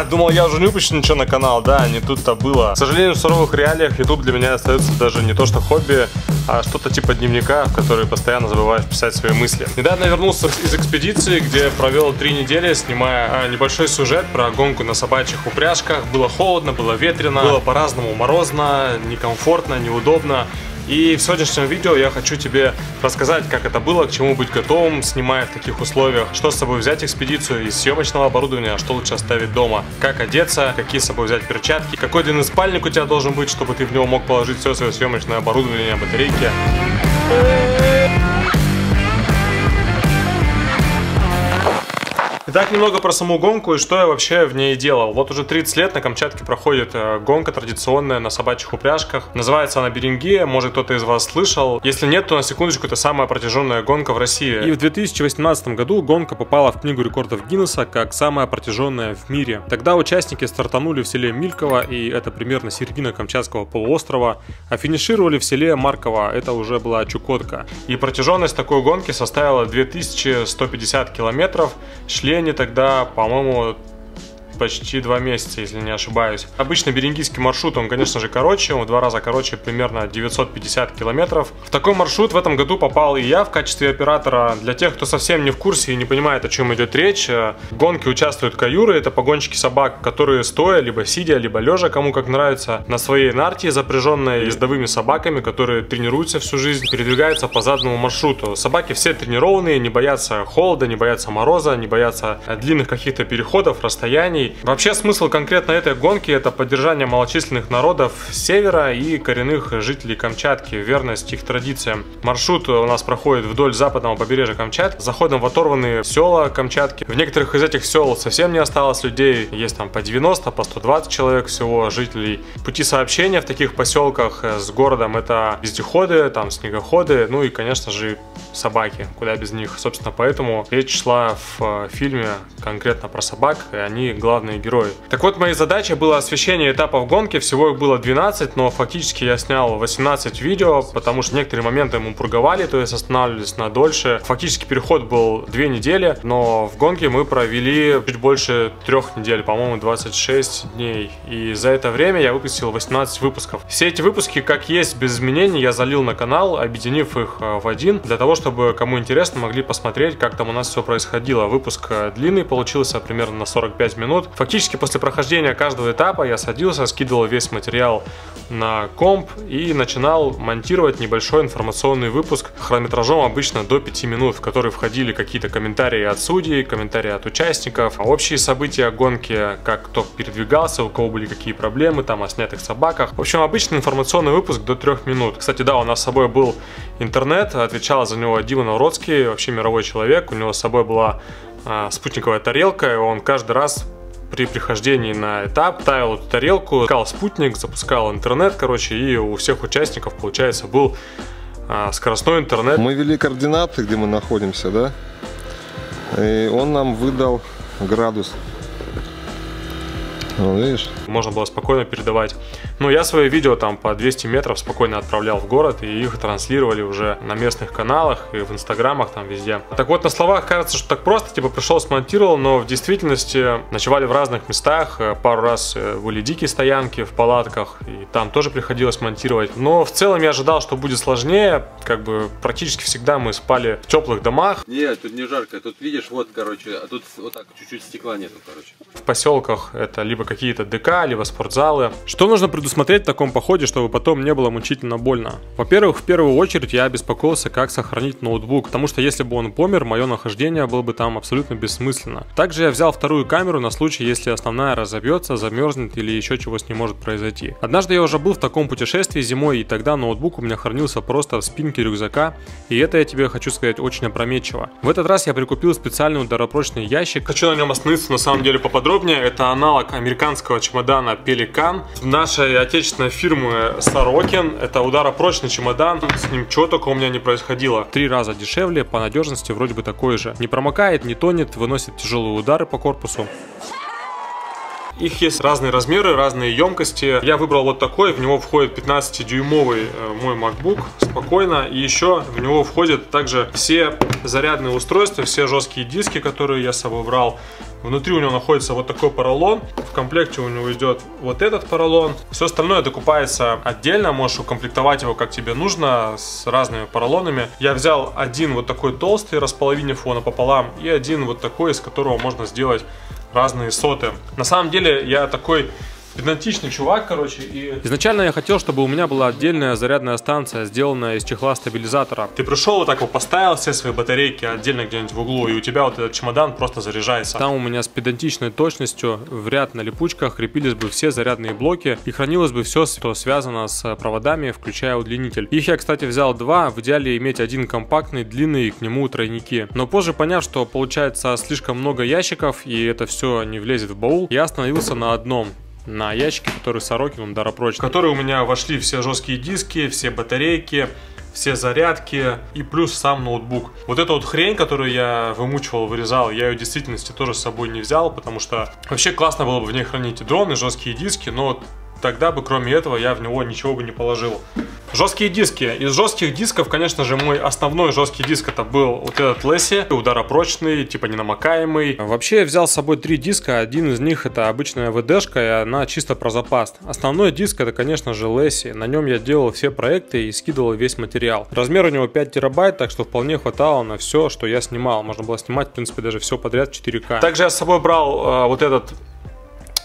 А, думал, я уже не выпущу ничего на канал, да, не тут-то было. К сожалению, в суровых реалиях YouTube для меня остается даже не то что хобби, а что-то типа дневника, в который постоянно забываешь писать свои мысли. Недавно вернулся из экспедиции, где провел 3 недели, снимая небольшой сюжет про гонку на собачьих упряжках. Было холодно, было ветрено, было по-разному морозно, некомфортно, неудобно. И в сегодняшнем видео я хочу тебе рассказать, как это было, к чему быть готовым, снимая в таких условиях, что с собой взять в экспедицию из съемочного оборудования, что лучше оставить дома, как одеться, какие с собой взять перчатки, какой длинный спальник у тебя должен быть, чтобы ты в него мог положить все свое съемочное оборудование, батарейки. Итак, немного про саму гонку и что я вообще в ней делал. Вот уже 30 лет на Камчатке проходит гонка традиционная на собачьих упряжках. Называется она Берингия, может кто-то из вас слышал. Если нет, то на секундочку, это самая протяженная гонка в России. И в 2018 году гонка попала в книгу рекордов Гиннесса как самая протяженная в мире. Тогда участники стартанули в селе Мильково, и это примерно середина Камчатского полуострова, а финишировали в селе Марково, это уже была Чукотка. И протяженность такой гонки составила 2150 километров, шли они тогда, по-моему, почти 2 месяца, если не ошибаюсь. Обычно берингийский маршрут, он, конечно же, короче, он в 2 раза короче, примерно 950 километров. В такой маршрут в этом году попал и я в качестве оператора. Для тех, кто совсем не в курсе и не понимает, о чем идет речь, в гонке участвуют каюры, это погонщики собак, которые стоя, либо сидя, либо лежа, кому как нравится, на своей нарте, запряженной ездовыми собаками, которые тренируются всю жизнь, передвигаются по заданному маршруту. Собаки все тренированные, не боятся холода, не боятся мороза, не боятся длинных каких-то переходов, расстояний. Вообще смысл конкретно этой гонки — это поддержание малочисленных народов севера и коренных жителей Камчатки, верность их традициям. Маршрут у нас проходит вдоль западного побережья Камчатки, заходом в оторванные села Камчатки. В некоторых из этих сел совсем не осталось людей, есть там по 90, по 120 человек всего жителей. Пути сообщения в таких поселках с городом — это вездеходы, там снегоходы, ну и, конечно же, собаки, куда без них. Собственно, поэтому речь шла в фильме конкретно про собак, и они главные герои. Так вот, моей задачей было освещение этапов гонки, всего их было 12, но фактически я снял 18 видео, потому что некоторые моменты мы пурговали, то есть останавливались надольше. Фактически переход был 2 недели, но в гонке мы провели чуть больше 3 недель, по-моему, 26 дней. И за это время я выпустил 18 выпусков. Все эти выпуски, как есть, без изменений, я залил на канал, объединив их в один, для того, чтобы, кому интересно, могли посмотреть, как там у нас все происходило. Выпуск длинный получился, примерно на 45 минут. Фактически после прохождения каждого этапа я садился, скидывал весь материал на комп и начинал монтировать небольшой информационный выпуск хронометражом обычно до 5 минут, в который входили какие-то комментарии от судей, комментарии от участников, общие события гонки, как кто передвигался, у кого были какие проблемы, там о снятых собаках. В общем, обычный информационный выпуск до 3 минут. Кстати, да, у нас с собой был интернет, отвечал за него Дима Новородский, вообще мировой человек, у него с собой была спутниковая тарелка, и он каждый раз при прихождении на этап ставил эту тарелку, искал спутник, запускал интернет, короче, и у всех участников, получается, был скоростной интернет. Мы ввели координаты, где мы находимся, да, и он нам выдал градус. Ну, видишь? Можно было спокойно передавать. Ну, я свои видео там по 200 метров спокойно отправлял в город, и их транслировали уже на местных каналах и в инстаграмах, там везде. Так вот, на словах кажется, что так просто, типа пришел, смонтировал, но в действительности ночевали в разных местах. Пару раз были дикие стоянки в палатках, и там тоже приходилось монтировать. Но в целом я ожидал, что будет сложнее, как бы практически всегда мы спали в теплых домах. Нет, тут не жарко, тут видишь, вот, короче, а тут вот так, чуть-чуть стекла нету, короче. В поселках это либо какие-то ДК, либо спортзалы. Что нужно предусмотреть в таком походе, чтобы потом не было мучительно больно? Во-первых, в первую очередь я беспокоился, как сохранить ноутбук, потому что если бы он помер, мое нахождение было бы там абсолютно бессмысленно. Также я взял вторую камеру на случай, если основная разобьется, замерзнет или еще чего с ней может произойти. Однажды я уже был в таком путешествии зимой, и тогда ноутбук у меня хранился просто в спинке рюкзака, и это я тебе хочу сказать очень опрометчиво. В этот раз я прикупил специальный ударопрочный ящик. Хочу на нем остановиться на самом деле поподробнее, это аналог американского чемодана Пеликан нашей отечественной фирмы Sorokin. Это ударопрочный чемодан, с ним чего только у меня не происходило. 3 раза дешевле, по надежности вроде бы такой же. Не промокает, не тонет, выносит тяжелые удары по корпусу. Их есть разные размеры, разные емкости. Я выбрал вот такой, в него входит 15-дюймовый мой MacBook, спокойно. И еще в него входят также все зарядные устройства, все жесткие диски, которые я с собой брал. Внутри у него находится вот такой поролон. В комплекте у него идет вот этот поролон. Все остальное докупается отдельно. Можешь укомплектовать его как тебе нужно с разными поролонами. Я взял один вот такой толстый, располовинив его напополам, и один вот такой, из которого можно сделать разные соты. На самом деле я такой педантичный чувак, короче, и... Изначально я хотел, чтобы у меня была отдельная зарядная станция, сделанная из чехла стабилизатора. Ты пришел, вот так вот поставил все свои батарейки отдельно где-нибудь в углу, и у тебя вот этот чемодан просто заряжается. Там у меня с педантичной точностью в ряд на липучках крепились бы все зарядные блоки, и хранилось бы все, что связано с проводами, включая удлинитель. Их я, кстати, взял два, в идеале иметь один компактный, длинный, и к нему тройники. Но позже, поняв, что получается слишком много ящиков, и это все не влезет в баул, я остановился на одном. На ящике, который Sorokin, он даропрочный. В который у меня вошли все жесткие диски, все батарейки, все зарядки и плюс сам ноутбук. Вот эта вот хрень, которую я вымучивал, вырезал, я ее в действительности тоже с собой не взял, потому что вообще классно было бы в ней хранить и дроны, и жесткие диски, но тогда бы кроме этого я в него ничего бы не положил. Жесткие диски. Из жестких дисков, конечно же, мой основной жесткий диск это был вот этот Лесси, ударопрочный, типа ненамокаемый. Вообще я взял с собой три диска, один из них это обычная ВДшка, и она чисто про запас. Основной диск это, конечно же, Лесси, на нем я делал все проекты и скидывал весь материал. Размер у него 5 терабайт, так что вполне хватало на все, что я снимал. Можно было снимать, в принципе, даже все подряд 4К. Также я с собой брал вот этот...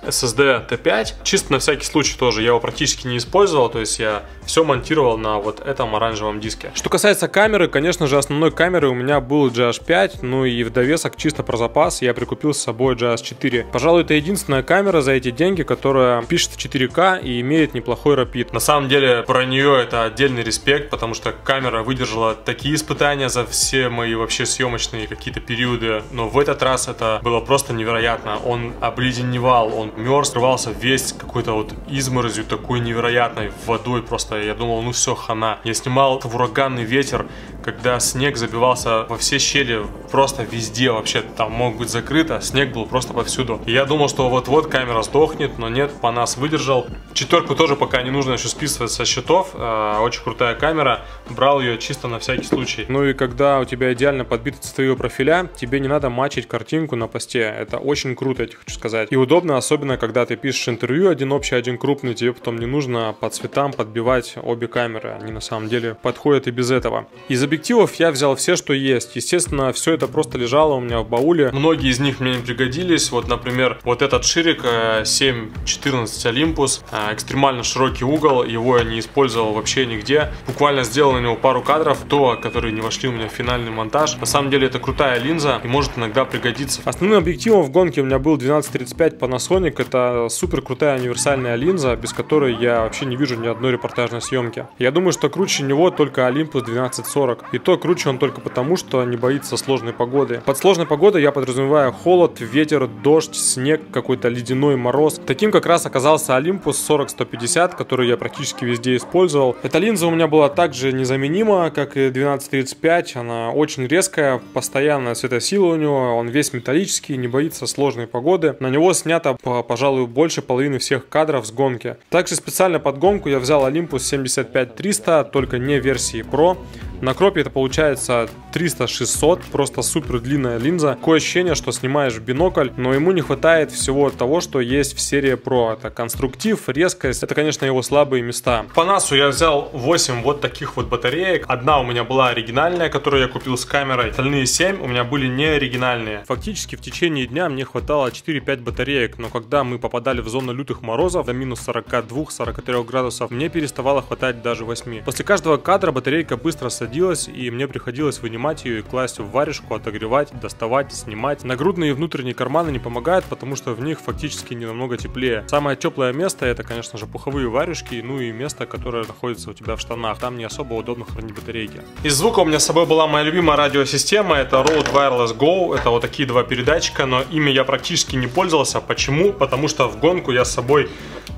SSD T5, чисто на всякий случай тоже, я его практически не использовал, то есть я все монтировал на вот этом оранжевом диске. Что касается камеры, конечно же, основной камеры у меня был GH5, ну и в довесок чисто про запас я прикупил с собой GH4. Пожалуй, это единственная камера за эти деньги, которая пишет в 4К и имеет неплохой рапид. На самом деле, про нее это отдельный респект, потому что камера выдержала такие испытания за все мои вообще съемочные какие-то периоды, но в этот раз это было просто невероятно. Он обледеневал, он мерз, рвался весь какой-то вот изморозью такой невероятной, водой просто. Я думал, ну все, хана. Я снимал в ураганный ветер, когда снег забивался во все щели, просто везде вообще. Там мог быть закрыто, снег был просто повсюду. И я думал, что вот-вот камера сдохнет, но нет, Панас выдержал. Четверку тоже пока не нужно еще списывать со счетов. Очень крутая камера. Брал ее чисто на всякий случай. Ну и когда у тебя идеально подбиты цветовые профиля, тебе не надо мачить картинку на посте. Это очень круто, я тебе хочу сказать. И удобно, особенно когда ты пишешь интервью, один общий, один крупный, тебе потом не нужно по цветам подбивать обе камеры, они на самом деле подходят и без этого. Из объективов я взял все, что есть, естественно, все это просто лежало у меня в бауле. Многие из них мне не пригодились, вот, например, вот этот ширик 714 Olympus, экстремально широкий угол, его я не использовал вообще нигде, буквально сделал на него пару кадров, которые не вошли у меня в финальный монтаж. На самом деле это крутая линза и может иногда пригодиться. Основным объективом в гонке у меня был 12-35 Panasonic. Это супер крутая универсальная линза, без которой я вообще не вижу ни одной репортажной съемки. Я думаю, что круче него только Olympus 1240. И то круче он только потому, что не боится сложной погоды. Под сложной погодой я подразумеваю холод, ветер, дождь, снег, какой-то ледяной мороз. Таким как раз оказался Olympus 40-150, который я практически везде использовал. Эта линза у меня была также незаменима, как и 12-35. Она очень резкая, постоянная светосила у него. Он весь металлический, не боится сложной погоды. На него снято, пожалуй, больше половины всех кадров с гонки. Также специально под гонку я взял Olympus 75300, только не версии Pro. На кропе это получается 300-600, просто супер длинная линза. Такое ощущение, что снимаешь в бинокль, но ему не хватает всего того, что есть в серии Pro. Это конструктив, резкость, это, конечно, его слабые места. По Панасу я взял 8 вот таких вот батареек. Одна у меня была оригинальная, которую я купил с камерой. Остальные 7 у меня были не оригинальные. Фактически в течение дня мне хватало 4-5 батареек, но когда мы попадали в зону лютых морозов до минус 42-43 градусов, мне переставало хватать даже 8. После каждого кадра батарейка быстро садилась, и мне приходилось вынимать ее и класть в варежку, отогревать, доставать, снимать. Нагрудные и внутренние карманы не помогают, потому что в них фактически не намного теплее. Самое теплое место это, конечно же, пуховые варежки, ну и место, которое находится у тебя в штанах. Там не особо удобно хранить батарейки. Из звука у меня с собой была моя любимая радиосистема, это Rode Wireless Go, это вот такие два передатчика, но ими я практически не пользовался. Почему? Потому что в гонку я с собой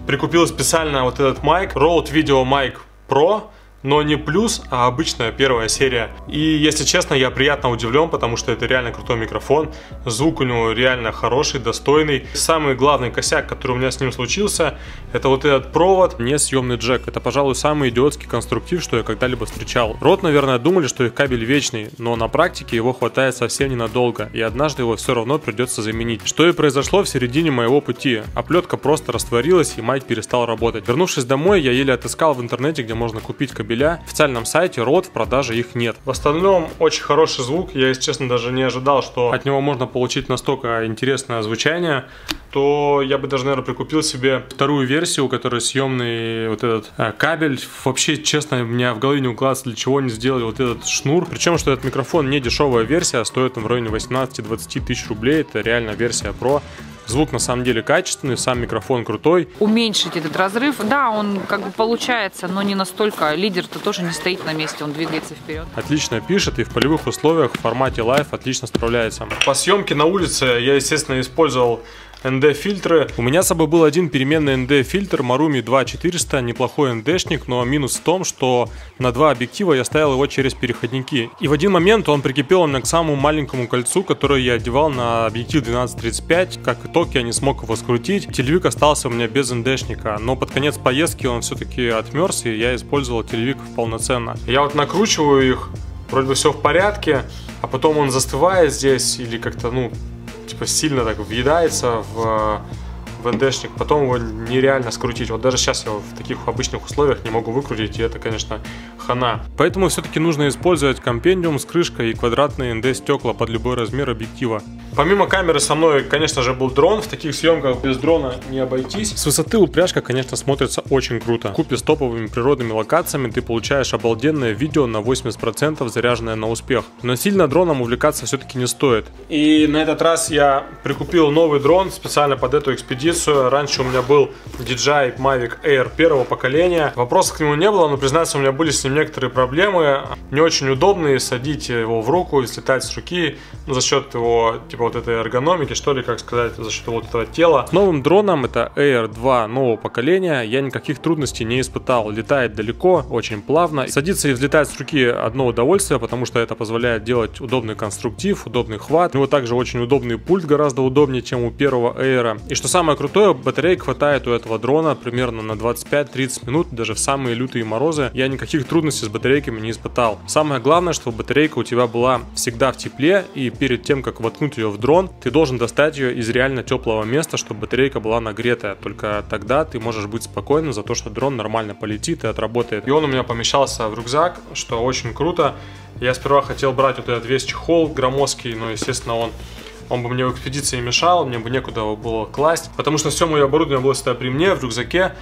прикупил специально вот этот майк Rode Video Mic Pro. но не плюс, а обычная первая серия. И, если честно, я приятно удивлен, потому что это реально крутой микрофон, звук у него реально хороший, достойный. Самый главный косяк, который у меня с ним случился, это вот этот провод, несъемный джек. Это, пожалуй, самый идиотский конструктив, что я когда-либо встречал. Rode, наверное, думали, что их кабель вечный, но на практике его хватает совсем ненадолго, и однажды его все равно придется заменить. Что и произошло в середине моего пути. Оплетка просто растворилась, и майк перестал работать. Вернувшись домой, я еле отыскал в интернете, где можно купить кабель. На официальном сайте Rode в продаже их нет. В остальном очень хороший звук. Я, если честно, даже не ожидал, что от него можно получить настолько интересное звучание. То я бы даже, наверное, прикупил себе вторую версию, у которой съемный вот этот кабель. Вообще, честно, у меня в голове не укладывается, для чего они сделали вот этот шнур. Причем, что этот микрофон не дешевая версия, а стоит он в районе 18-20 тысяч рублей. Это реально версия Pro. Звук на самом деле качественный, сам микрофон крутой. Уменьшить этот разрыв, да, он как бы получается, но не настолько. Лидер-то тоже не стоит на месте, он двигается вперед. Отлично пишет и в полевых условиях в формате Live отлично справляется. По съемке на улице я, естественно, использовал ND-фильтры. У меня с собой был один переменный ND-фильтр Marumi 2400, неплохой ND-шник, но минус в том, что на два объектива я ставил его через переходники. И в один момент он прикипел у меня к самому маленькому кольцу, которое я одевал на объектив 12-35. Как итог, я не смог его скрутить. Телевик остался у меня без ND-шника, но под конец поездки он все-таки отмерз, и я использовал телевик полноценно. Я вот накручиваю их, вроде бы все в порядке, а потом он застывает здесь или как-то, ну, типа сильно так въедается в ND-шник, потом его нереально скрутить. Вот даже сейчас я его в таких обычных условиях не могу выкрутить, и это, конечно, хана. Поэтому все-таки нужно использовать компендиум с крышкой и квадратные ND-стекла под любой размер объектива. Помимо камеры со мной, конечно же, был дрон. В таких съемках без дрона не обойтись. С высоты упряжка, конечно, смотрится очень круто. Вкупе с топовыми природными локациями ты получаешь обалденное видео на 80%, заряженное на успех. Но сильно дроном увлекаться все-таки не стоит. И на этот раз я прикупил новый дрон специально под эту экспедицию. Раньше у меня был DJI Mavic Air 1 поколения. Вопросов к нему не было, но, признаться, у меня были с ним некоторые проблемы. Не очень удобные, садить его в руку и слетать с руки, ну, за счет его, типа, вот этой эргономики, что ли, как сказать, за счет вот этого тела. С новым дроном, это Air 2 нового поколения, я никаких трудностей не испытал. Летает далеко, очень плавно. Садиться и взлетать с руки одно удовольствие, потому что это позволяет делать удобный конструктив, удобный хват. У него также очень удобный пульт, гораздо удобнее, чем у первого Air. И что самое крутое, батареи хватает у этого дрона примерно на 25-30 минут, даже в самые лютые морозы. Я никаких трудностей с батарейками не испытал. Самое главное, чтобы батарейка у тебя была всегда в тепле, и перед тем, как воткнуть ее в дрон, ты должен достать ее из реально теплого места, чтобы батарейка была нагретая. Только тогда ты можешь быть спокойным за то, что дрон нормально полетит и отработает. И он у меня помещался в рюкзак, что очень круто. Я сперва хотел брать вот этот весь чехол громоздкий, но, естественно, он бы мне в экспедиции мешал, мне бы некуда его было класть, потому что все мое оборудование было всегда при мне, в рюкзаке,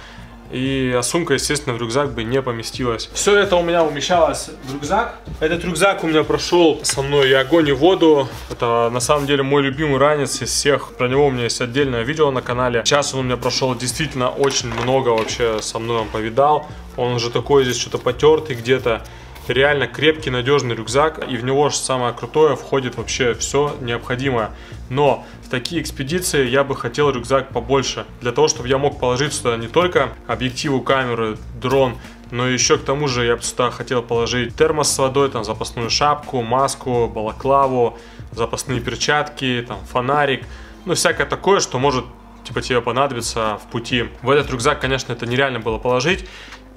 и сумка, естественно, в рюкзак бы не поместилась. Все это у меня умещалось в рюкзак. Этот рюкзак у меня прошел со мной и огонь, и воду. Это, на самом деле, мой любимый ранец из всех. Про него у меня есть отдельное видео на канале. Сейчас он у меня прошел действительно очень много, вообще со мной он повидал. Он уже такой здесь что-то потертый где-то. Реально крепкий, надежный рюкзак, и в него же самое крутое входит вообще все необходимое. Но в такие экспедиции я бы хотел рюкзак побольше, для того, чтобы я мог положить сюда не только объективу, камеры, дрон, но еще к тому же я бы сюда хотел положить термос с водой, там запасную шапку, маску, балаклаву, запасные перчатки, там фонарик, ну всякое такое, что может типа тебе понадобится в пути. В этот рюкзак, конечно, это нереально было положить.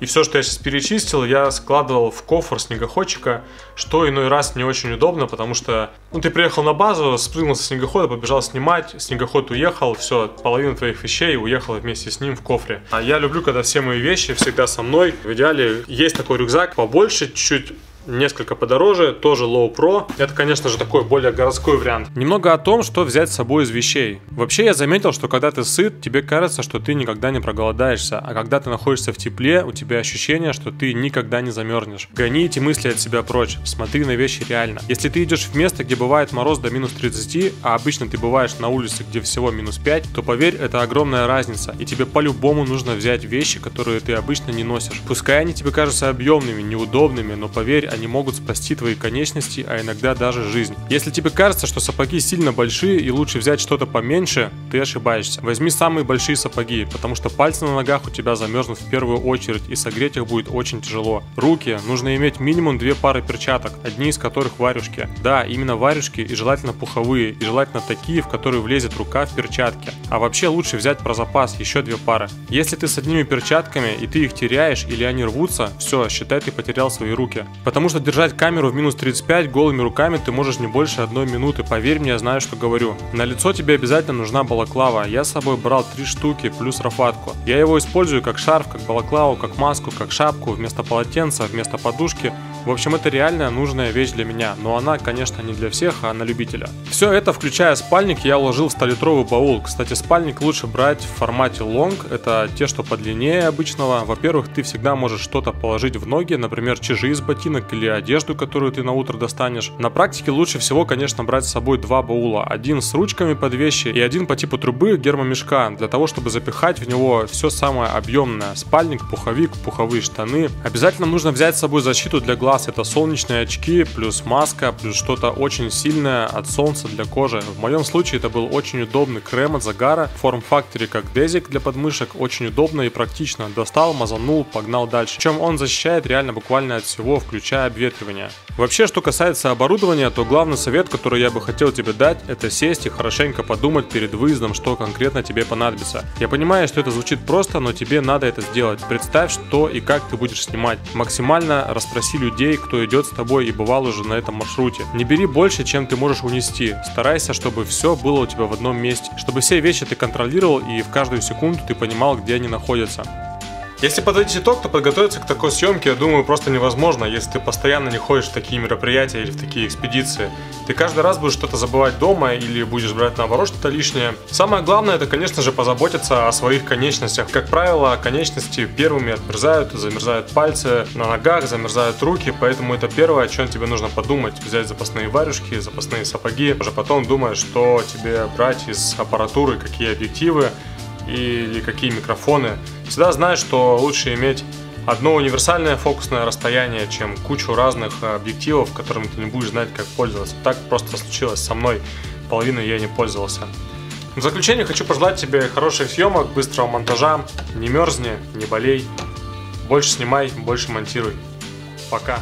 И все, что я сейчас перечистил, я складывал в кофр снегоходчика, что иной раз не очень удобно, потому что, ну, ты приехал на базу, спрыгнул со снегохода, побежал снимать, снегоход уехал, все, половина твоих вещей уехала вместе с ним в кофре. А я люблю, когда все мои вещи всегда со мной. В идеале есть такой рюкзак побольше, чуть-чуть, несколько подороже, тоже Low Pro. Это, конечно же, такой более городской вариант. Немного о том, что взять с собой из вещей. Вообще, я заметил, что когда ты сыт, тебе кажется, что ты никогда не проголодаешься. А когда ты находишься в тепле, у тебя ощущение, что ты никогда не замерзнешь. Гони эти мысли от себя прочь. Смотри на вещи реально. Если ты идешь в место, где бывает мороз до минус 30, а обычно ты бываешь на улице, где всего минус 5, то поверь, это огромная разница. И тебе по-любому нужно взять вещи, которые ты обычно не носишь. Пускай они тебе кажутся объемными, неудобными, но поверь, они могут спасти твои конечности, а иногда даже жизнь. Если тебе кажется, что сапоги сильно большие и лучше взять что-то поменьше, ты ошибаешься. Возьми самые большие сапоги, потому что пальцы на ногах у тебя замерзнут в первую очередь и согреть их будет очень тяжело. Руки. Нужно иметь минимум 2 пары перчаток, одни из которых варежки. Да, именно варежки, и желательно пуховые, и желательно такие, в которые влезет рука в перчатке. А вообще лучше взять про запас еще 2 пары. Если ты с одними перчатками и ты их теряешь или они рвутся, все, считай, ты потерял свои руки. Потому что держать камеру в минус 35 голыми руками ты можешь не больше 1 минуты, поверь мне, я знаю, что говорю. На лицо тебе обязательно нужна балаклава, я с собой брал 3 штуки плюс рафатку. Я его использую как шарф, как балаклаву, как маску, как шапку, вместо полотенца, вместо подушки. В общем, это реально нужная вещь для меня, но она, конечно, не для всех, а на любителя. Все это, включая спальник, я уложил в 100-литровый baul. Кстати, спальник лучше брать в формате long, это те, что подлиннее обычного. Во-первых, ты всегда можешь что-то положить в ноги, например, чижи из ботинок или одежду, которую ты на утро достанешь. На практике лучше всего, конечно, брать с собой 2 баула. Один с ручками под вещи и один по типу трубы гермомешка, для того, чтобы запихать в него все самое объемное. Спальник, пуховик, пуховые штаны. Обязательно нужно взять с собой защиту для глаз. Это солнечные очки, плюс маска, плюс что-то очень сильное от солнца для кожи. В моем случае это был очень удобный крем от загара, в форм-факторе как дезик для подмышек, очень удобно и практично. Достал, мазанул, погнал дальше. Причем он защищает реально буквально от всего, включая обветривание. Вообще, что касается оборудования, то главный совет, который я бы хотел тебе дать, это сесть и хорошенько подумать перед выездом, что конкретно тебе понадобится. Я понимаю, что это звучит просто, но тебе надо это сделать. Представь, что и как ты будешь снимать. Максимально расспроси людей, кто идет с тобой и бывал уже на этом маршруте. Не бери больше, чем ты можешь унести. Старайся, чтобы все было у тебя в одном месте, чтобы все вещи ты контролировал и в каждую секунду ты понимал, где они находятся. Если подводить итог, то подготовиться к такой съемке, я думаю, просто невозможно, если ты постоянно не ходишь в такие мероприятия или в такие экспедиции. Ты каждый раз будешь что-то забывать дома или будешь брать наоборот что-то лишнее. Самое главное, это, конечно же, позаботиться о своих конечностях. Как правило, конечности первыми отмерзают, замерзают пальцы на ногах, замерзают руки, поэтому это первое, о чем тебе нужно подумать. Взять запасные варежки, запасные сапоги, уже потом думаешь, что тебе брать из аппаратуры, какие объективы или какие микрофоны. Всегда знаю, что лучше иметь одно универсальное фокусное расстояние, чем кучу разных объективов, которым ты не будешь знать, как пользоваться. Так просто случилось со мной, половиной я не пользовался. В заключение хочу пожелать тебе хороших съемок, быстрого монтажа, не мерзни, не болей, больше снимай, больше монтируй. Пока!